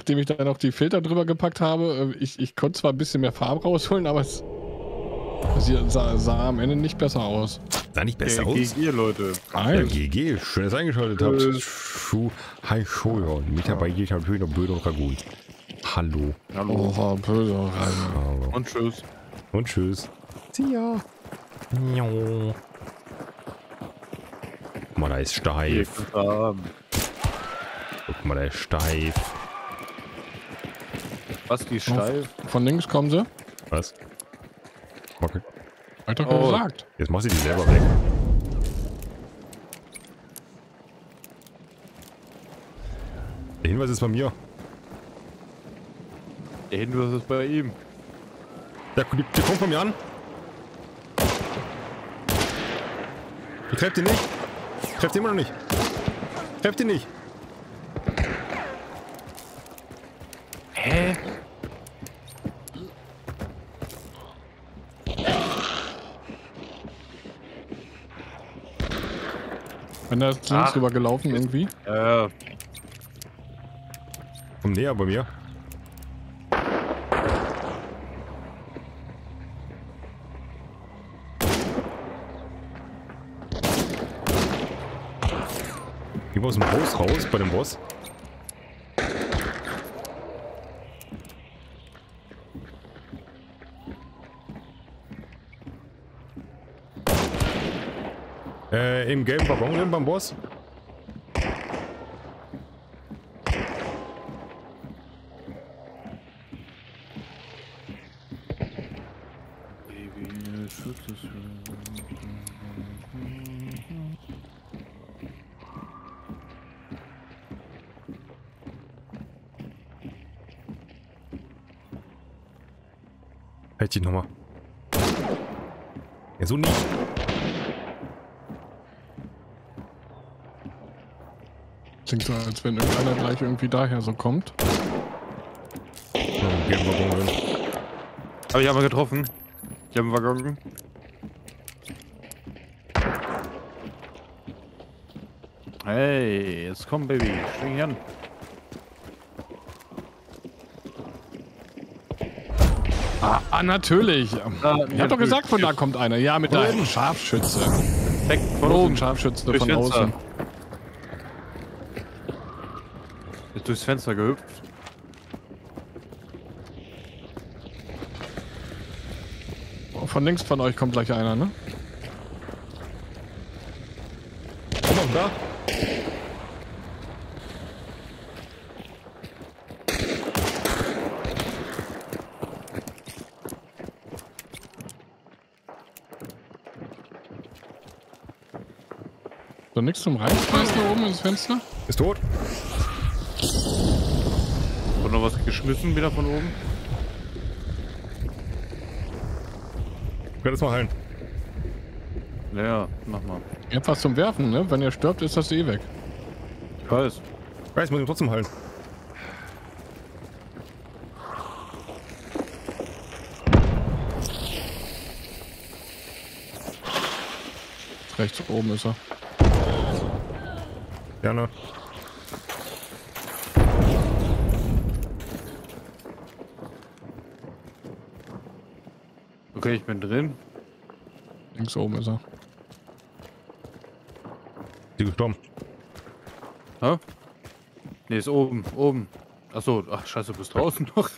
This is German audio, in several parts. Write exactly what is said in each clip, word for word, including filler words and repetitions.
nachdem ich da noch die Filter drüber gepackt habe, ich, ich konnte zwar ein bisschen mehr Farbe rausholen, aber es sah, sah am Ende nicht besser aus. Sah nicht besser aus? G G, Leute. Nein. G G, schön, dass ihr eingeschaltet habt. Hi, Showdown. Mit dabei geht natürlich noch Boede und Ragon. Hallo. Hallo. Boede und Ragon. Und tschüss. Und tschüss. See ya. Njo. Guck mal, da ist steif. Guck mal, da ist steif. Was, die ist steif? Von links kommen sie. Was? Okay. Hab ich doch oh. gesagt. Jetzt mach sie die selber weg. Der Hinweis ist bei mir. Der Hinweis ist bei ihm. Der, der, der kommt von mir an. Ich treff den nicht. Ich treff den immer noch nicht. Ich treff den nicht. Hä? Wenn er ist links rüber gelaufen irgendwie. Äh. Komm näher bei mir. Ich muss aus dem Haus raus bei dem Boss. Äh, im gelben Waggon drin beim Boss. Hält die nochmal. Ja, so nicht. Klingt so, als wenn irgendeiner gleich irgendwie daher so kommt. Ja, gehen wir rum. Aber ich habe mal getroffen. Ich habe einen Waggon. Hey, jetzt komm, Baby. Schwing dich an. Ah, ah natürlich. Ah, ich ja, hab doch gesagt, von da kommt einer. Ja, mit einem Scharfschütze. Weg von oben. Scharfschütze von außen. Ist durchs Fenster gehüpft. Oh, von links von euch kommt gleich einer, ne? Komm mal da. So, nichts zum Reinschmeißen da oben ins Fenster? Ist tot. Wurde noch was geschmissen wieder von oben? Ich kann das mal heilen. Ja, mach mal. Ihr habt was zum Werfen, ne? Wenn ihr stirbt, ist das eh weg. Ich weiß. Ich weiß, muss ich trotzdem heilen. Rechts oben ist er. Gerne. Okay, ich bin drin. Links oben ist er. Die gestorben. Hä? Ne, ist oben, oben. Achso, ach scheiße, du bist draußen noch.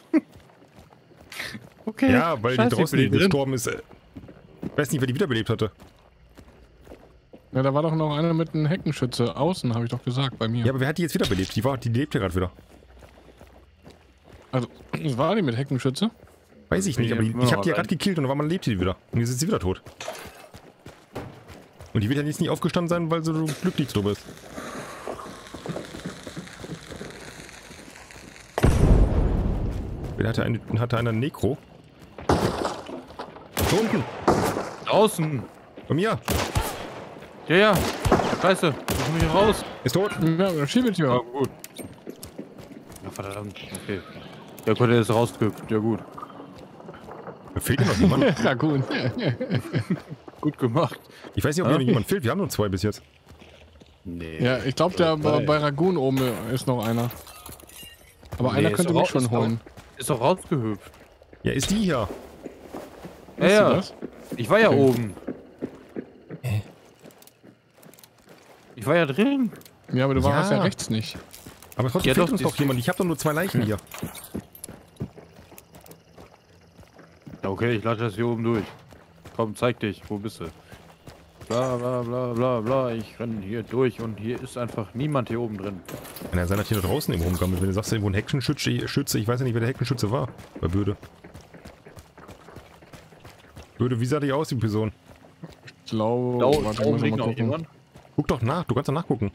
Okay. Ja, weil scheiße, die draußen die gestorben ist. Ich weiß nicht, wer die wiederbelebt hatte. Ja, da war doch noch einer mit einem Heckenschütze. Außen, habe ich doch gesagt, bei mir. Ja, aber wer hat die jetzt wiederbelebt? Die war, die lebt ja gerade wieder. Also, war die mit Heckenschütze? Weiß ich nicht, aber die, ich habe die ja gerade gekillt und dann war man lebt die wieder. Und jetzt ist sie wieder tot. Und die wird ja jetzt nicht aufgestanden sein, weil sie so glücklich drüber ist. Wer hatte einen, hatte einer Nekro? Da unten! Draußen! Bei mir! Ja, ja. Scheiße. Ich komm hier raus. Ist tot. Ja, Schiebetür. Ja, gut. Ja, verdammt. Okay. Der konnte jetzt rausgekippt. Ja, gut. Da fehlt noch jemand. Ja, gut. Gut gemacht. Ich weiß nicht, ob ah. mir noch jemand fehlt. Wir haben nur zwei bis jetzt. Nee. Ja, ich glaube, der bei Ragon oben ist noch einer. Aber nee, einer könnte mich schon holen. Ist doch rausgehüpft. Ja, ist die hier. Ja, ja. Ich war ja okay. oben. Hä? Ich war ja drin. Ja, aber du warst ja, ja rechts nicht. Aber trotzdem ja, fehlt doch, uns doch jemand. Ich habe doch nur zwei Leichen hier. Ja, okay, ich lasse das hier oben durch. Komm, zeig dich. Wo bist du? Bla, bla, bla, bla, bla. Ich renne hier durch und hier ist einfach niemand hier oben drin. Kann ja sein, dass hier noch draußen eben rumkommt. Wenn du sagst, irgendwo ein Hexenschütze, ich weiß ja nicht, wer der Hexenschütze war. Bei Boede. Boede, wie sah die aus, die Person? Ich glaube, da warte, oben liegt noch jemand. Guck doch nach, du kannst doch nachgucken.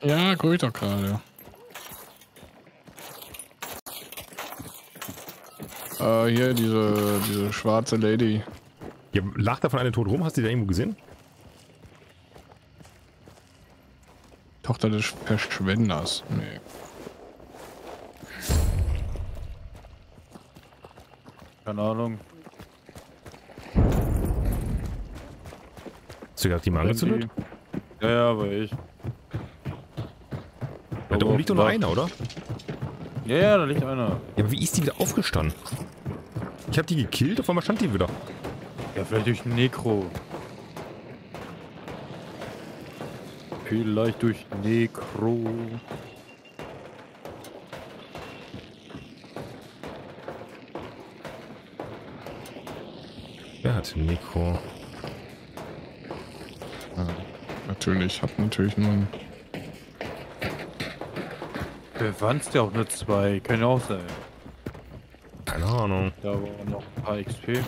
Ja, guck ich doch gerade. Äh, hier, diese, diese schwarze Lady. Ja, lag davon eine tot rum, hast du die da irgendwo gesehen? Tochter des Verschwenders. Nee. Keine Ahnung. Hast du gedacht, die mal angezündet? Ja, ja, aber ich. Ja, da oben liegt doch noch einer, oder? Ja, ja, da liegt einer. Ja, aber wie ist die wieder aufgestanden? Ich hab die gekillt, auf einmal stand die wieder. Ja, vielleicht durch Nekro. Vielleicht durch Nekro. Wer hat Nekro? Ah, natürlich, hat natürlich nur einen. Wer waren's ja auch nur zwei? Kann ja auch sein. Keine Ahnung. Da waren noch ein paar X P.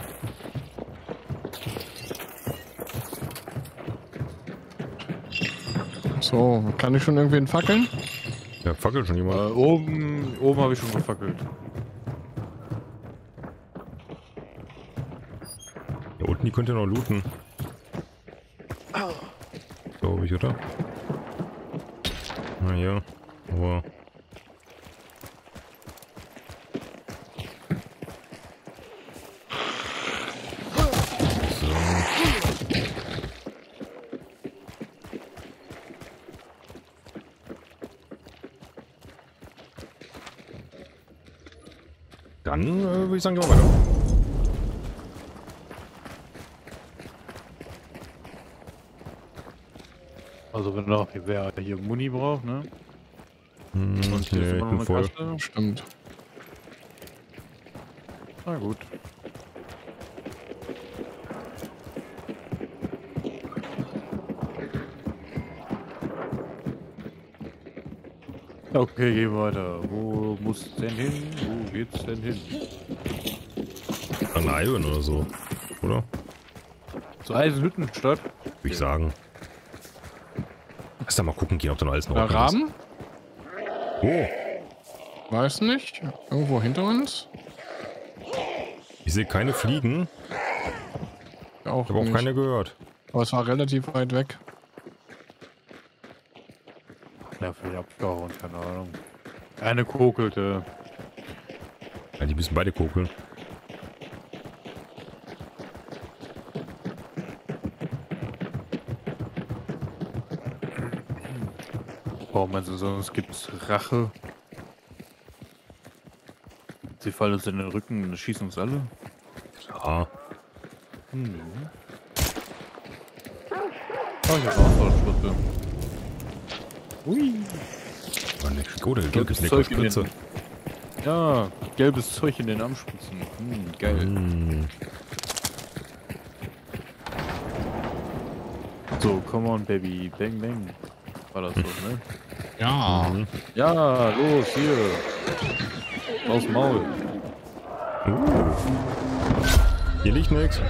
So, kann ich schon irgendwen fackeln? Ja, fackelt schon jemand. Äh, oben oben habe ich schon gefackelt. Ja, unten, die könnt ihr noch looten. Glaube ich, oder? Naja, aber... Dann äh, würde ich sagen, gehen wir weiter. Also wenn noch wer hier Muni braucht, ne? Hm, und hier ist noch eine Kaste. Stimmt. Na gut. Okay, geh weiter. Wo muss denn hin? Wo geht's denn hin? An Eisen oder so, oder? Zur Eisenhüttenstadt? Würde ich okay. sagen. Lass da mal gucken gehen, ob da noch alles noch offen ist. Raben? Oh. Weiß nicht. Irgendwo hinter uns? Ich sehe keine Fliegen. Auch ich habe auch keine gehört. Aber es war relativ weit weg. Ja, vielleicht abgehauen, keine Ahnung. Eine kokelte. Ja, die müssen beide kokeln. Oh, meinst du, sonst gibt's Rache? Sie fallen uns in den Rücken und schießen uns alle? Ja. Hm. Oh, ich hab auch so eine Spritze. Ui. War nicht gut, gelbes Zeug in den... Ja, gelbes Zeug in den Armspitzen. Hm, geil. Mm. So, come on, Baby. Bang, bang. War das so, ne? Ja. Ja, los, hier. Aus Maul. Uh. Hier liegt nichts.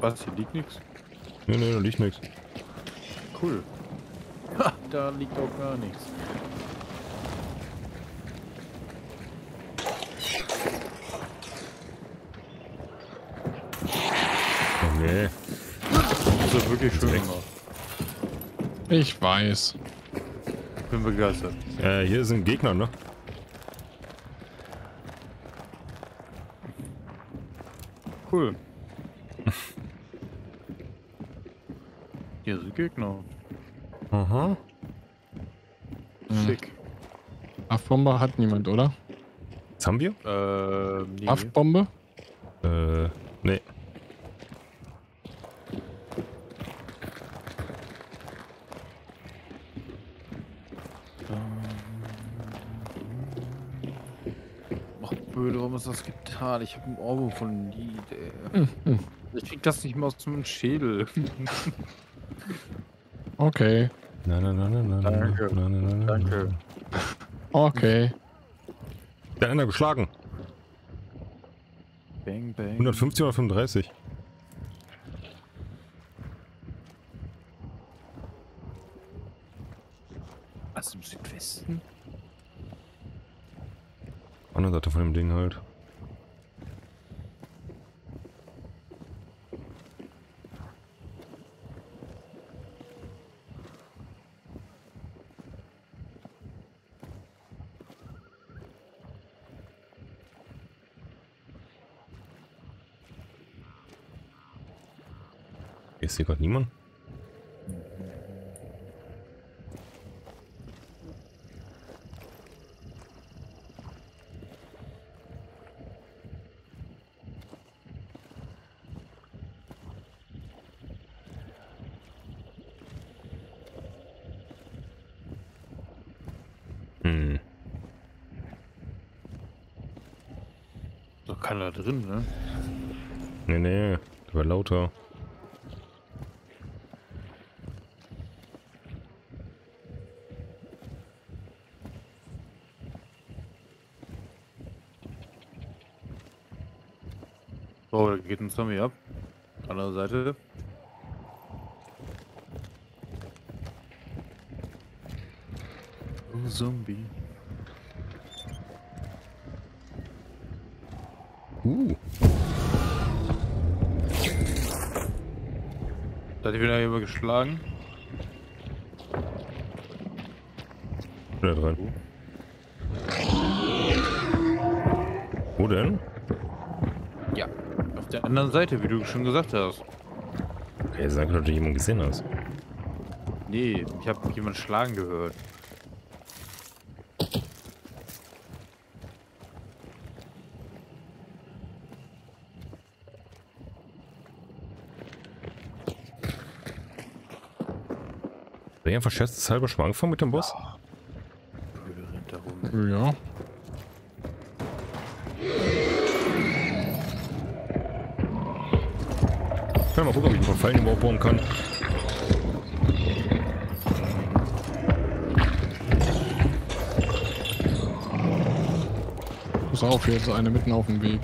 Was? Hier liegt nichts? Nee, nee, da liegt nichts. Cool. Ha, da liegt auch gar nichts. Oh nee. Das ist wirklich schön gemacht. Ich weiß. Bin begeistert. Äh, hier sind Gegner, ne? Cool. Hier sind Gegner. Aha. Sick. F-Bombe hat niemand, oder? Zambio? Äh, nee. F-Bombe? Äh, nee. Ach, Böde, warum hast du das getan? Ich hab einen Ohrwurm von Lied, ey. Hm, hm. Ich krieg das nicht mehr aus dem Schädel. Okay. Nein, nein, nein, nein, nein. Danke. Nein, nein, nein, nein, danke. Okay. Der einer geschlagen. Bang, bang. hundertfünfzig oder fünfunddreißig? Was im Südwesten? Andere Seite von dem Ding halt. Ist hier gerade niemand? Hm. Da kann er drin, ne? Nee, nee, der war lauter. Oh, da geht ein Zombie ab. Andere Seite. Oh, Zombie. Uh. Da hat die wieder jemand geschlagen. Wieder dran. Wo denn? Ja. Auf der anderen Seite, wie du schon gesagt hast. Okay, sag doch, dass du jemanden gesehen hast. Nee, ich habe jemanden schlagen gehört. Bin ich einfach scherzhalber schwanger von mit dem Boss? Ja. Ich kann mal gucken, ob ich einen Fallen überhaupt bauen kann. Pass auf, hier ist eine mitten auf dem Weg.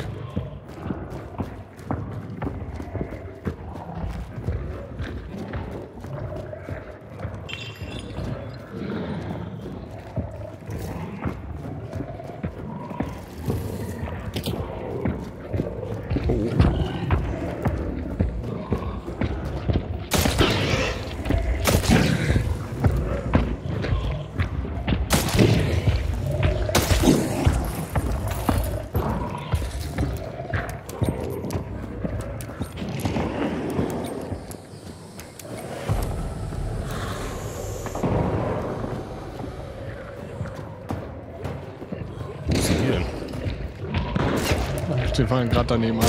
Wir fallen gerade daneben an.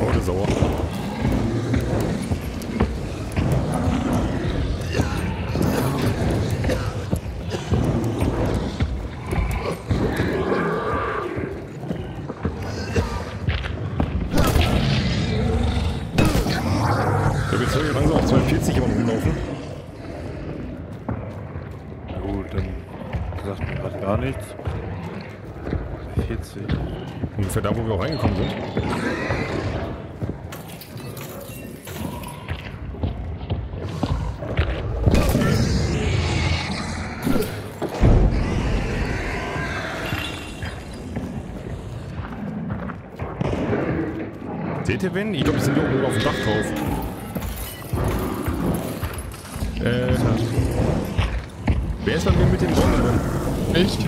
Oh, der ist sauer. Da wird es hier langsam auf zweiundvierzig immer rumlaufen. Sagt mir gerade gar nichts. vierzig. Ungefähr da, wo wir auch reingekommen sind. Seht ihr wen? Ich glaube, wir sind irgendwo auf dem Dach drauf. Äh. Wer ist bei mir mit den Bomben drin? Ich?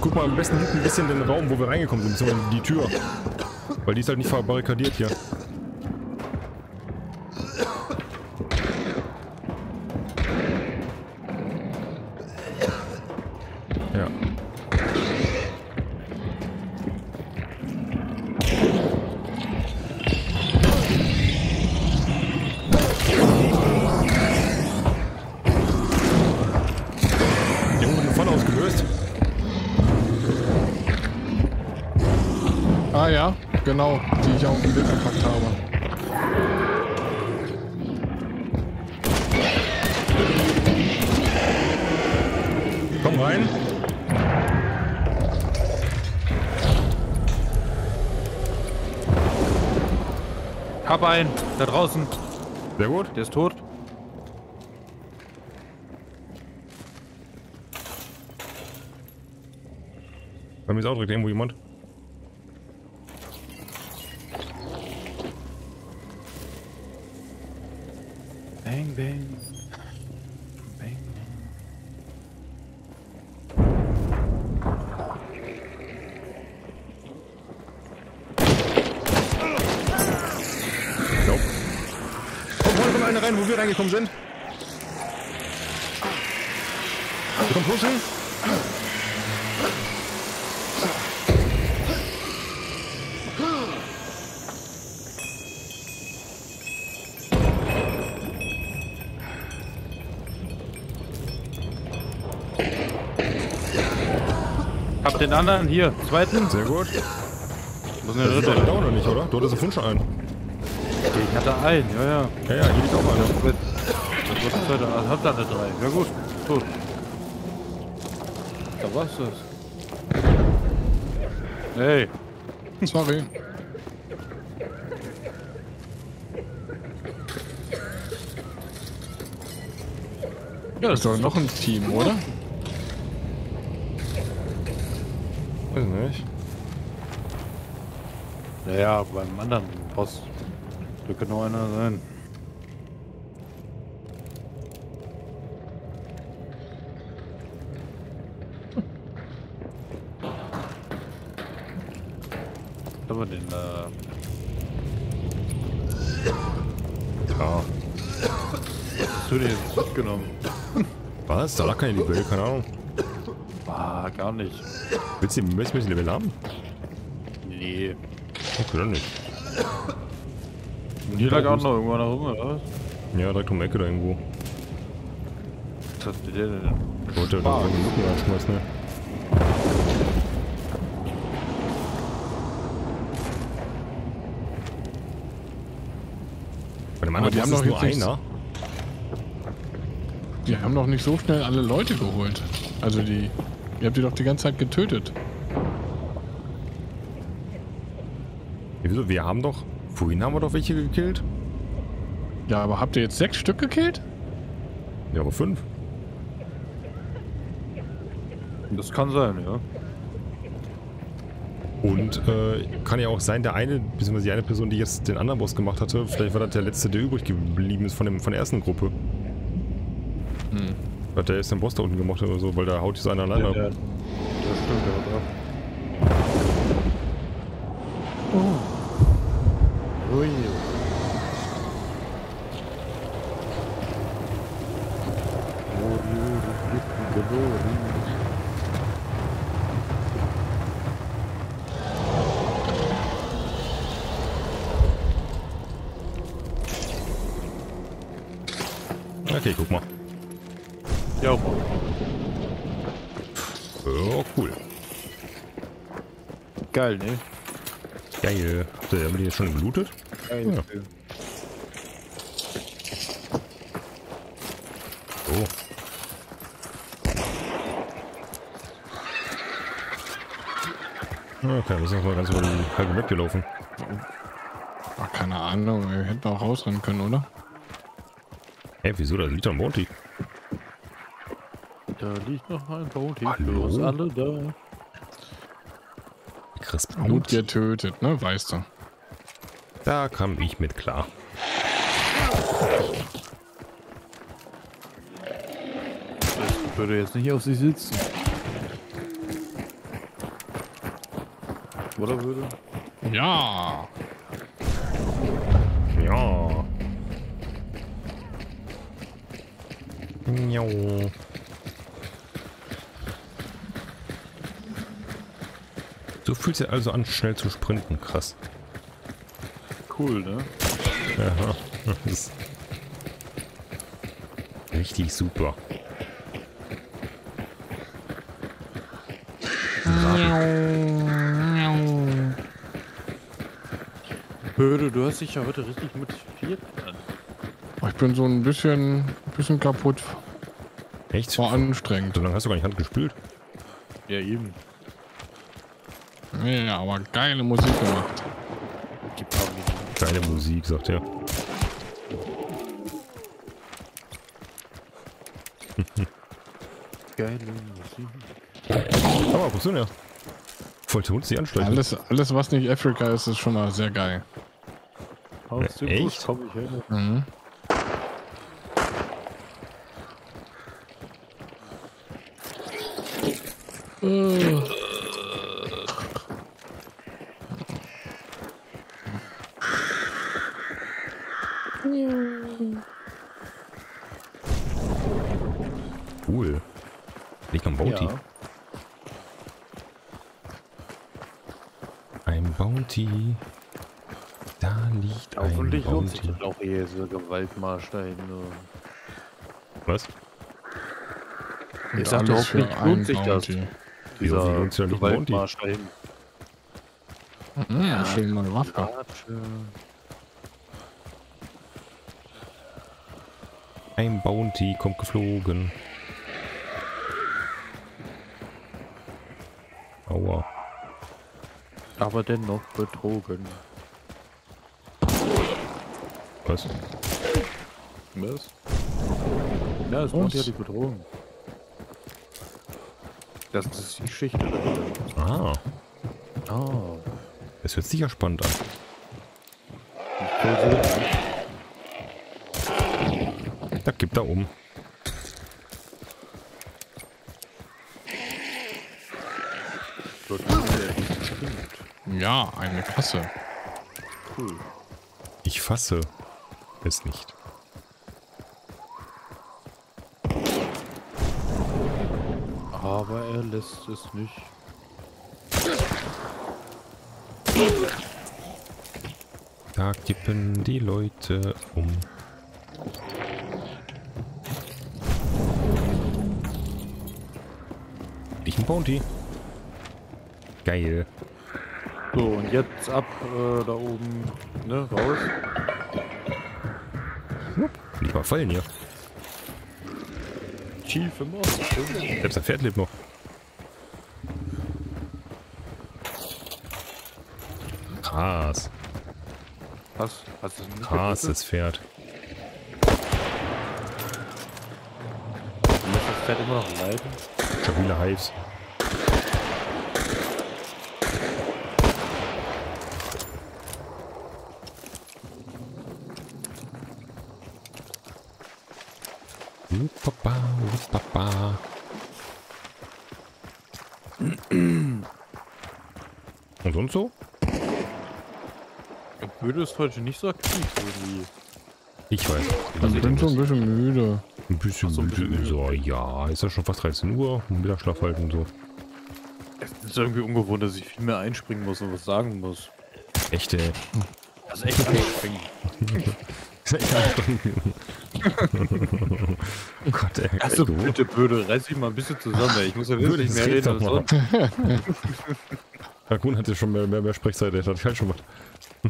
Guck mal am besten hinten ein bisschen den Raum, wo wir reingekommen sind, beziehungsweise die Tür. Weil die ist halt nicht verbarrikadiert hier. Ja. Die haben den Fall ausgelöst. Ah ja, genau, die ich auch im Bild verpackt habe. Komm rein. Hab einen, da draußen. Sehr gut. Der ist tot. Bei mir ist auch direkt irgendwo jemand. Bang, bang. Bang, bang. Nope. Komm, hol mal eine rein, wo wir reingekommen sind. Komm, pushen. Hab den anderen hier, zweiten. Sehr gut. Wo ist denn der dritte? Der auch noch nicht, oder? Du hattest einen Funsch ein. Ich hatte einen, ja, ja. Ja, ja, hier liegt auch einer. Das wird der Habt alle drei. Ja, gut. Tot. Da war's das. Hey. Sorry. Ja, das ist doch noch ein Team, oder? Weiß nicht. Naja, beim anderen Boss. Da kann nur einer sein. Was haben wir denn da? Ja. Was hast du denn jetzt mitgenommen? Was? Da lag keine Libelle, keine Ahnung. Ah, gar nicht. Willst du ein Level haben? Nee. Okay, dann nicht. Und hier lag auch noch irgendwo nach oben, oder was? Ja, direkt um die Ecke da irgendwo. Was hast du dir denn? Ich wollte ja da irgendwo Mücken reinschmeißen, ne? Bei dem anderen die haben doch nur einer. Die haben doch nicht so schnell alle Leute geholt. Also die... Ihr habt die doch die ganze Zeit getötet. Wieso? Wir haben doch... Vorhin haben wir doch welche gekillt. Ja, aber habt ihr jetzt sechs Stück gekillt? Ja, aber fünf. Das kann sein, ja. Und äh, kann ja auch sein, der eine, beziehungsweise die eine Person, die jetzt den anderen Boss gemacht hatte, vielleicht war das der letzte, der übrig geblieben ist von, dem, von der ersten Gruppe. Hm. Hat der jetzt den Boss da unten gemacht oder so, weil da haut jetzt einer alleine ab. Ja, das stimmt, der hat ab. Oh. Ui. Okay, guck mal. Ja, oh, cool. Geil, ne? Geil. So, haben wir die jetzt schon geblutet? Geil. Ja. Oh. Okay, wir sind noch mal ganz über die halbe Map gelaufen. Ach, keine Ahnung, wir hätten auch rausrennen können, oder? Hä, hey, wieso? Da liegt doch ein Bounty. Da liegt noch ein Boot. Hallo? Sind alle da. Chris Blut getötet, ne? Weißt du. Da kam ich mit klar. Ich würde jetzt nicht auf sie sitzen. Oder würde? Ja. Ja. Jo. Du fühlst dich also an, schnell zu sprinten, krass. Cool, ne? Ja, das ist richtig super. Boede, du hast dich ja heute richtig motiviert. Ich bin so ein bisschen, bisschen kaputt. Echt? War anstrengend. So lange hast du gar nicht Hand gespielt. Ja, eben. Ja, aber geile Musik gemacht. Geile Musik, sagt er. Geile Musik. Aber wo sind wir? Voll zu uns die Anstalten. Alles, alles, was nicht Afrika ist, ist schon mal sehr geil. Ja, echt? Mhm. Uh. Cool. Liegt am Bounty. Ja. Ein Bounty. Da liegt ein Bounty. Hoffentlich lohnt sich das auch hier, so Gewaltmarsch dahin. Was? Ich sagte, hoffentlich lohnt sich das. Dieser Gewaltmarsch dahin. Ja, schön neue Waffe. Ein Bounty kommt geflogen. Aua. Aber dennoch betrogen. Was? Was? Ja, es kommt ja die Bedrohung. Das ist die Schicht. Ah. Ah. Es hört sicher spannend an. Da gibt da um. Ja, eine Kasse. Cool. Ich fasse es nicht. Aber er lässt es nicht. Da kippen die Leute um. Ich ein Bounty. Geil. So, und jetzt ab äh, da oben, ne, raus. Nicht mal fallen hier. Chief im Ort. Selbst ein Pferd lebt noch. Krass. Was? Hast du das nicht Krasses Pferd. Du lässt das Pferd immer noch leiden? Stabile Hives. Papa, Papa. Und sonst so? Boede ist heute nicht so aktiv irgendwie. Ich weiß. Also ich bin schon ein bisschen müde. Ein bisschen, so, ein bisschen müde. So, ja, ist ja schon fast dreizehn Uhr. Mittagsschlaf halten und so. Es ist irgendwie ungewohnt, dass ich viel mehr einspringen muss und was sagen muss. Echt, ey. Also echt einspringen. Ist echt anstrengend. Oh Gott, ey. Also bitte, Boede, reiß dich mal ein bisschen zusammen, ey. Ich muss ja wirklich mehr reden als sonst. Ragon hat ja schon mehr, mehr, mehr Sprechzeit, ey. Das hat halt schon was.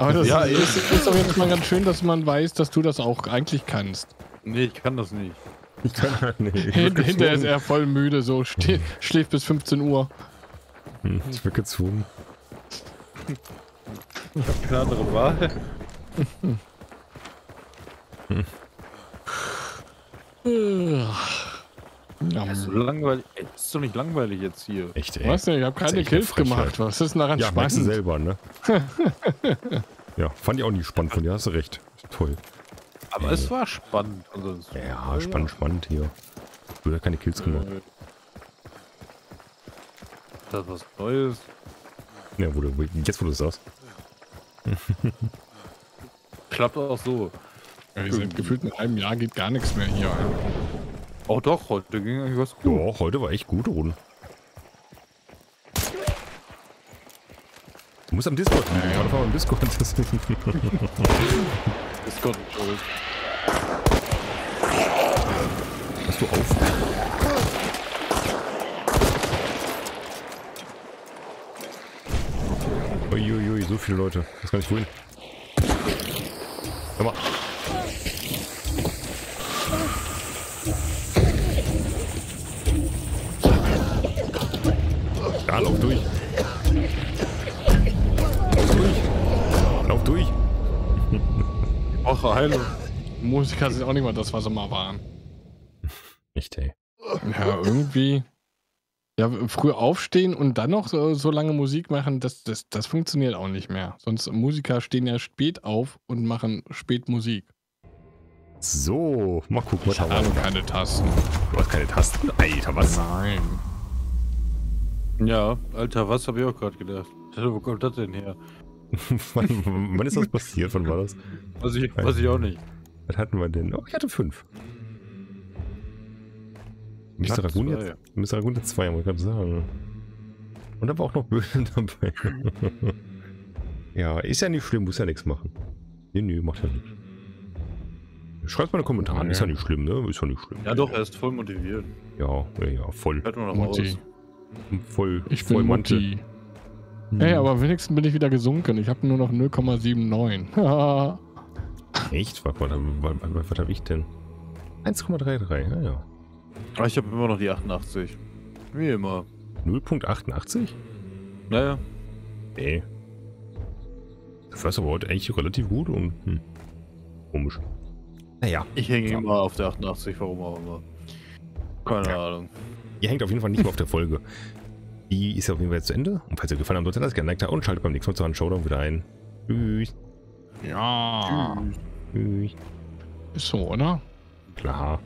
Aber das ja, ist, ist doch jetzt mal ganz schön, dass man weiß, dass du das auch eigentlich kannst. Nee, ich kann das nicht. Ich kann halt nicht. Hin, hinterher ist er voll müde, so hm. schläft bis fünfzehn Uhr. Hm, ich bin gezwungen. Ich hab keine andere Wahl. Hm. Ja, so langweilig. Ey, ist doch nicht langweilig jetzt hier. Echt, ey. Weißt du, ich hab keine Kills gemacht. Was ist denn daran ja, spannend? Ja, selber, ne? Ja, fand ich auch nicht spannend von dir, hast du recht. Toll. Aber ey. Es war spannend. Also, ja, war spannend, ja. spannend hier. Du hast keine Kills gemacht. Das ist was Neues. Ja, wo du, jetzt wo du es sagst. Klappt auch so. Ja, wir sind gefühlt in einem Jahr geht gar nichts mehr hier. Oh doch, heute ging eigentlich was gut. Doch, heute war echt gut, Runde. Du musst am Discord. Ja, ja. Ich war am Discord. Discord ist schuld. Hast du auf? Uiuiui, ui, so viele Leute. Das kann ich wohin. Hör mal. Ja, lauf durch. Lauf durch. Lauf durch. Ach, hallo. Musiker sind auch nicht mal das, was sie mal waren. Nicht, ey. Ja, irgendwie. Ja, früh aufstehen und dann noch so, so lange Musik machen, das, das, das funktioniert auch nicht mehr. Sonst Musiker stehen ja spät auf und machen spät Musik. So, mal gucken, was haben wir. Ich habe keine Tasten. Du hast keine Tasten? Alter, was? Nein. Ja, Alter, was habe ich auch gerade gedacht? Wo kommt das denn her? wann, wann ist das passiert? Wann war das? Weiß ich, weiß ich auch nicht. Was hatten wir denn? Oh, ich hatte fünf. Mister Ragun jetzt, Mister Ragun jetzt zwei, muss ich gerade sagen. Und da war auch noch Böden dabei. Ja, ist ja nicht schlimm, muss ja nichts machen. Nee, nee, macht ja nichts. Schreibt mal in den Kommentaren, ja. Ist ja nicht schlimm, ne? Ist ja nicht schlimm. Ja doch, er ist voll motiviert. Ja, ja, ja, voll. Hört man noch mal raus. Voll, ich voll bin Monty. Hm. Ey, aber wenigstens bin ich wieder gesunken. Ich habe nur noch null Komma neun sieben. Echt? Was, was, was, was, was habe ich denn? eins Komma drei drei, ja, ja. Ich habe immer noch die achtundachtzig. Wie immer. null Komma achtundachtzig? Naja. Ey. Das war's aber heute eigentlich relativ gut und hm. Komisch. Naja. Ich hänge ja. immer auf der achtundachtzig, warum auch immer. Keine ja. Ahnung. Ihr hängt auf jeden Fall nicht mehr auf der Folge. Die ist ja auf jeden Fall jetzt zu Ende. Und falls ihr gefallen habt, solltet ihr das gerne liken und schaltet beim nächsten Mal zu Hunt: Showdown wieder ein. Tschüss. Ja. Tschüss. Tschüss. Ist so, oder? Klar.